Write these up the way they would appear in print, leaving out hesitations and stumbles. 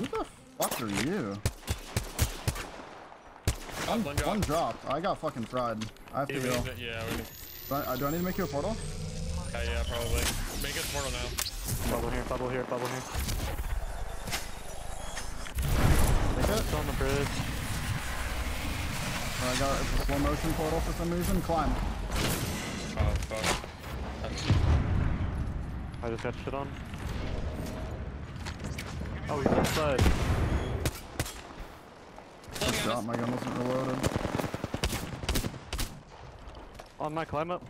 Who the fuck are you? One dropped. I got fucking fried. I have to heal. Yeah, do I need to make you a portal? Yeah, probably. Make us a portal now. Bubble here, bubble here, bubble here. Make it. It's on the bridge. I got a slow motion portal for some reason. Climb. Oh, fuck. I just got shit on. Oh, he's outside. Good shot, my gun wasn't reloaded. On my climb up.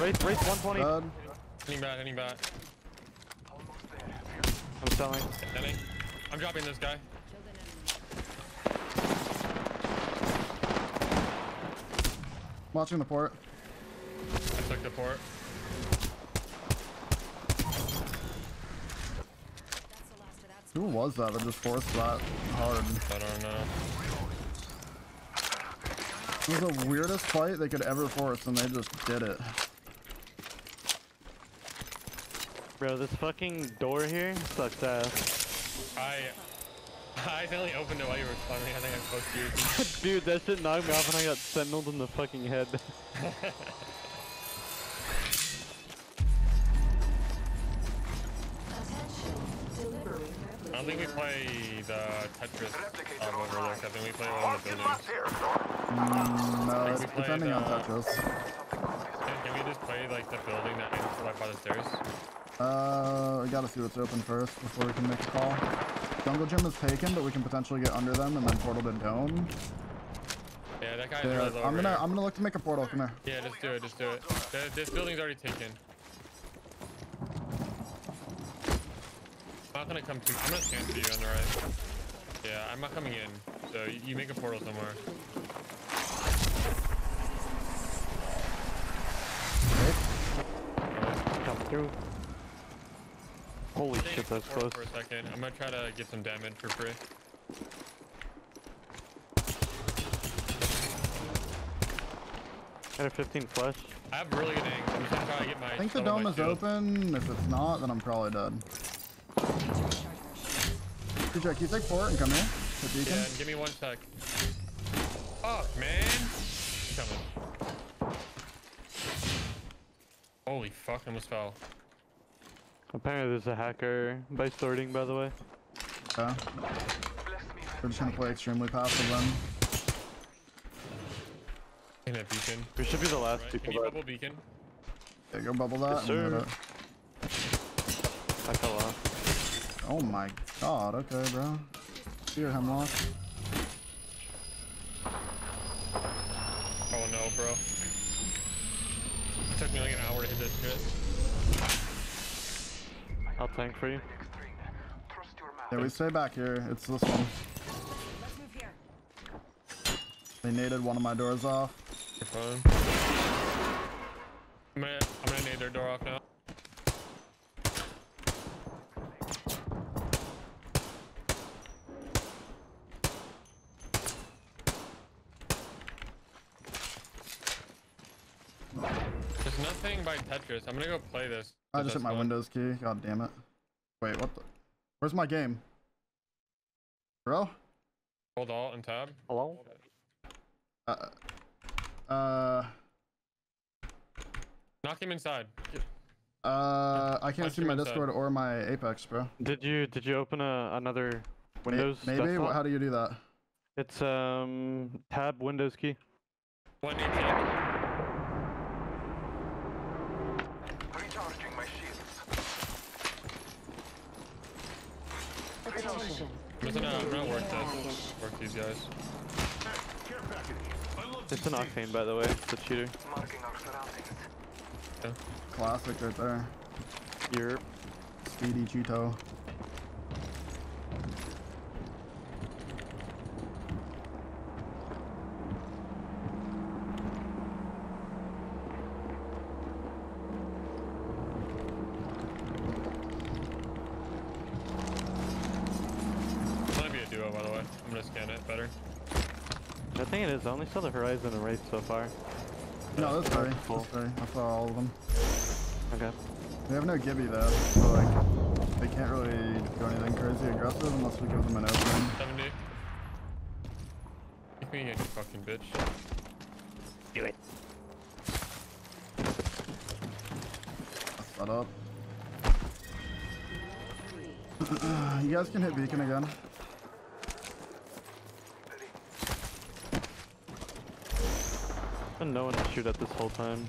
Wraith 120. Heading back. I'm selling. I'm dropping this guy. Watching the port. I took the port. Who was that? I just forced that hard. I don't know. It was the weirdest fight they could ever force, and they just did it. Bro, this fucking door here sucks ass. I accidentally opened it while you were climbing. I think I closed you. Dude, that shit knocked me off, and I got sentineled in the fucking head. I think we play the Tetris Overlook. I think we play one of the buildings. No, it's depending on Tetris. Can we just play like the building that ends right by the stairs? We gotta see what's open first before we can make a call. Jungle Gym is taken, but we can potentially get under them and then portal to Dome. Yeah, that guy is really low. I'm gonna look to make a portal. Come here. Yeah, just do it. Just do it. This building's already taken. I'm not gonna come to you. I'm gonna stand to you on the right. Yeah, I'm not coming in. So you make a portal somewhere. Okay. Come through. Holy shit, that's close. For a second. I'm gonna try to get some damage for free. Got a 15 flush. I have really good angles. I'm just trying to get my. I think the dome is open. If it's not, then I'm probably dead. Jack, you take port and come here. Yeah, give me 1 sec. Fuck, man. Coming. Holy fuck, I almost fell. Apparently there's a hacker by sorting, by the way. Okay. We're just gonna play extremely passive then. In a beacon. We should be the last people. Can you bubble beacon? Yeah, go bubble that. Yes, sir. I fell off. Oh my god, okay, bro. See your hemlock. Oh no, bro. It took me like an hour to hit this shit. I'll tank for you. Yeah, we stay back here. It's this one. Let's move here. They naded one of my doors off. You're fine. I'm gonna nade their door off now. Nothing by Tetris. I'm gonna go play this. I just hit my Windows key. God damn it. Wait, what the? Where's my game? Bro? Hold alt and tab. Hello? Knock him inside. I can't see my Discord or my Apex, bro. Did you open another Windows? Maybe? How do you do that? It's tab, Windows key. One key. I'm gonna work these guys. It's an octane, by the way. It's a cheater. Yeah. Classic right there. Europe. Speedy Cheeto. I only saw the Horizon and Wraith so far. No, that's very cool. I saw all of them. Okay. We have no Gibby though, so like... They can't really do anything crazy aggressive unless we give them an opening. 70. Take me in, you fucking bitch. Do it. That's that up. You guys can hit beacon again. And no one to shoot at this whole time.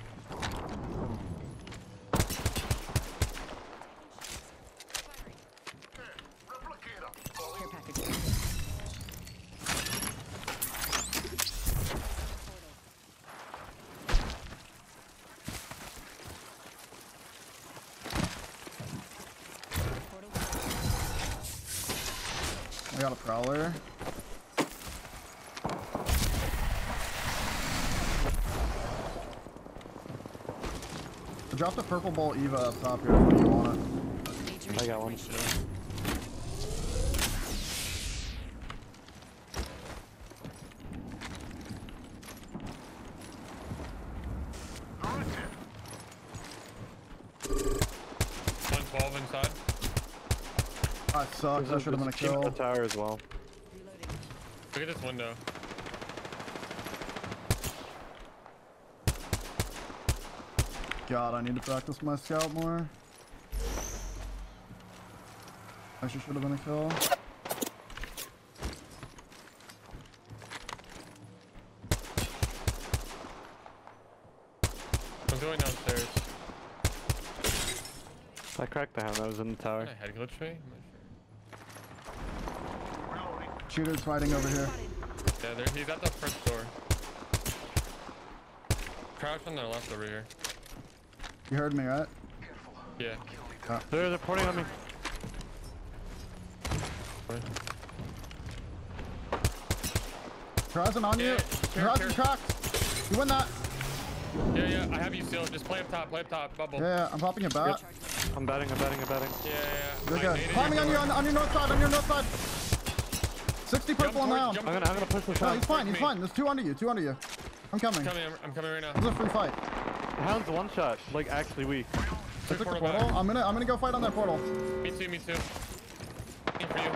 I got a prowler. I dropped a purple ball Eva up top here if you want it. I got one. That sucks, I should have been a kill. The tower as well. Look at this window. God, I need to practice my scout more. I should have been a kill. I'm going downstairs. I cracked the hand that was in the tower. Head glitch me? Shooter's fighting over here. Yeah, he's at the front door. Crouch on their left over here. You heard me, right? Yeah. They're reporting on me. What? Horizon on you. Horizon cracked. You win that. Yeah, yeah, I have you still. Just play up top, bubble. Yeah, yeah, I'm popping it back. I'm batting. Yeah, yeah, yeah. You're good. Climbing on you, on your north side, 60 purple on round. I'm gonna push the shot. No, he's fine. There's two under you, I'm coming. I'm coming right now. This is a free fight. The hound's one shot, like actually weak. I took the portal. Back. I'm gonna go fight on that portal. Me too. Waiting for you.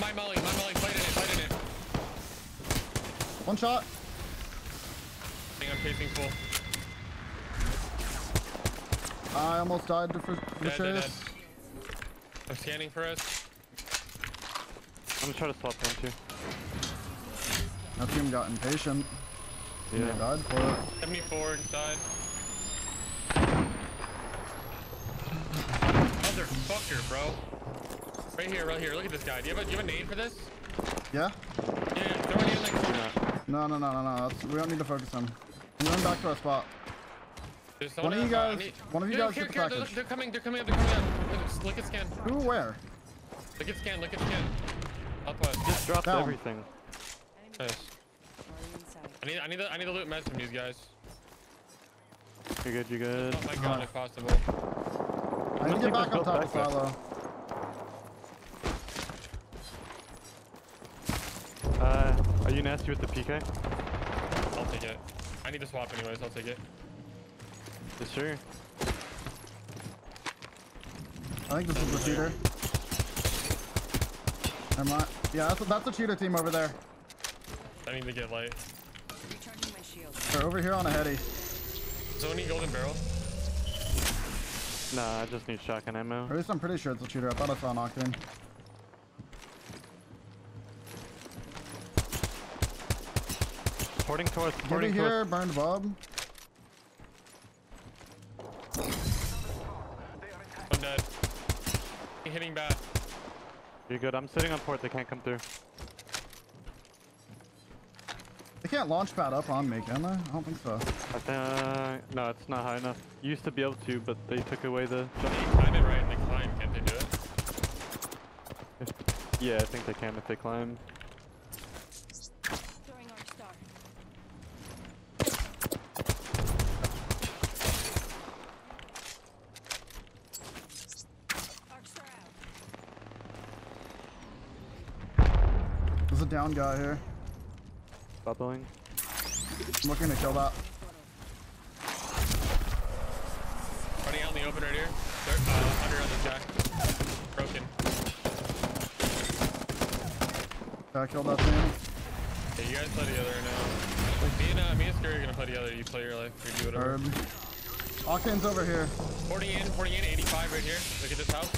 My molly, fight in it. One shot. I think I'm chasing full. I almost died for chase. I'm scanning for us. I'm gonna try to swap them too. That team got impatient. Yeah. They died for it. 74 inside. Motherfucker, bro. Right here. Look at this guy. Do you have a name for this? Yeah? Yeah, throw it in like corner. No. We don't need to focus on him. I'm going back to our spot. One of you guys get the package. They're coming up. Look at scan. Who, where? Look at scan. Upwest. Just dropped everything. Nice. I need to loot meds from these guys. You're good. Oh my god, if possible. I need to get back on top of silo. Are you nasty with the PK? I'll take it. I need to swap anyways, I'll take it. Sure. I think this is the cheater. I'm not. Yeah, that's a cheater team over there. I need to get light. They're over here on a heady. Does any golden barrel? Nah, I just need shotgun ammo. Or at least I'm pretty sure it's a cheater. I thought I saw an octane. Porting towards. Burned Bob. Hitting back. You're good. I'm sitting on port. They can't come through. They can't launch pad up on me, can they? I don't think so. No, it's not high enough. Used to be able to, but they took away the. They climb it right and they climb. Can't they do it? Yeah, I think they can if they climb. There's a down guy here. Bubbling. I'm looking to kill that. They're under on the jack. Broken. I killed that man. Hey, you guys play together now. Like, me and Scary are gonna play together. You play your life. You do whatever. Octane's over here. 40 in, 85 right here. Look at this house.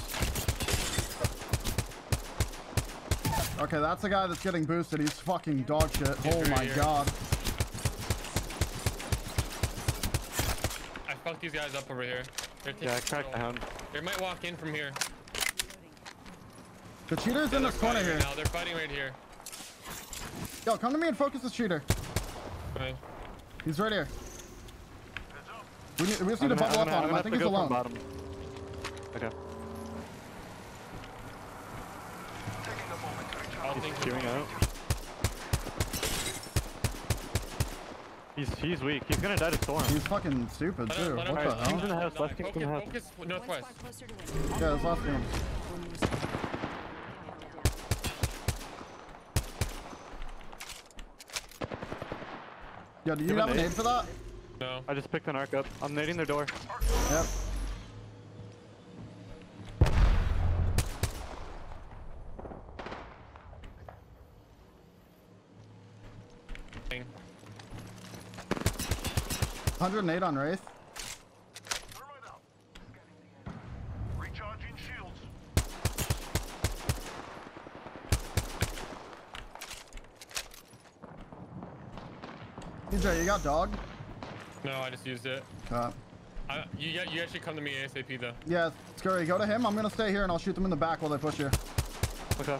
Okay, that's the guy that's getting boosted. He's fucking dog shit. He's oh my god. I fucked these guys up over here. Yeah, I cracked the hound. They might walk in from here. The cheater's in this corner here. They're fighting right here. Yo, come to me and focus the cheater. Okay. He's right here. We just need to bubble up on him. I think he's alone. Okay. He's queuing out. He's weak. He's gonna die to storm. He's fucking stupid too. What the hell? Team's in the house. Left team's in the house. Focus northwest. Yeah, there's last team. Yo, do you have a nade for that? No. I just picked an arc up. I'm nading their door. Yep. Dang. 108 on Wraith. Recharging shields. DJ, you got dog? No, I just used it. You actually come to me ASAP though. Yeah, Scurry, go to him. I'm gonna stay here and I'll shoot them in the back while they push you. Okay.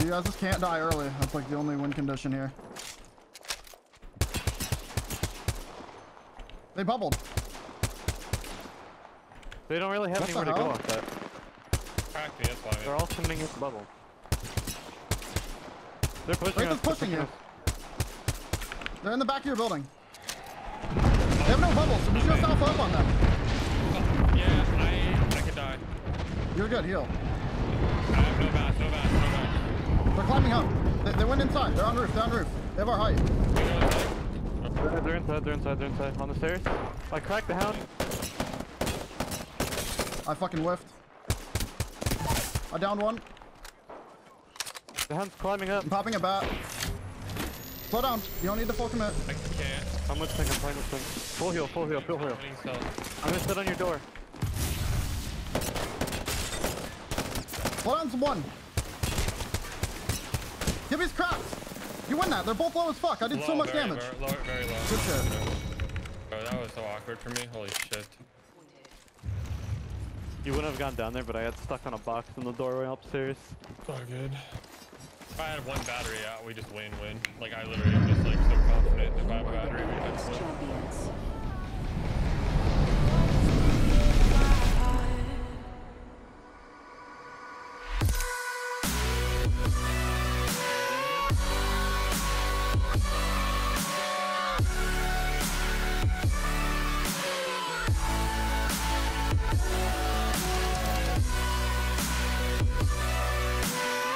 You guys just can't die early. That's like the only win condition here. They bubbled. They don't really have anywhere to go off that. Crack me, that's why. They're all sending us the bubble. They're pushing us. They're pushing you. They're in the back of your building. They have no bubbles, so just go south up on them. Yeah, I could die. You're good, heal. I have no bash. They're climbing up. They went inside. They're on roof, down roof. They have our height. They're inside. On the stairs. I cracked the hound. I fucking whiffed. I downed one. The hound's climbing up. I'm popping a bat. Slow down, you don't need the full commit. I can't. How much thing? I'm playing this thing. Full heal. I'm gonna sit on your door. Slow down's one. Give me his cracks. You win that. They're both low as fuck. I did so much damage. Very low. Good shit. Bro, that was so awkward for me. Holy shit. You wouldn't have gone down there, but I got stuck on a box in the doorway upstairs. It's all good. If I had one battery out, we just win. Like, I literally am just, like, so confident if I have a battery, we have to win.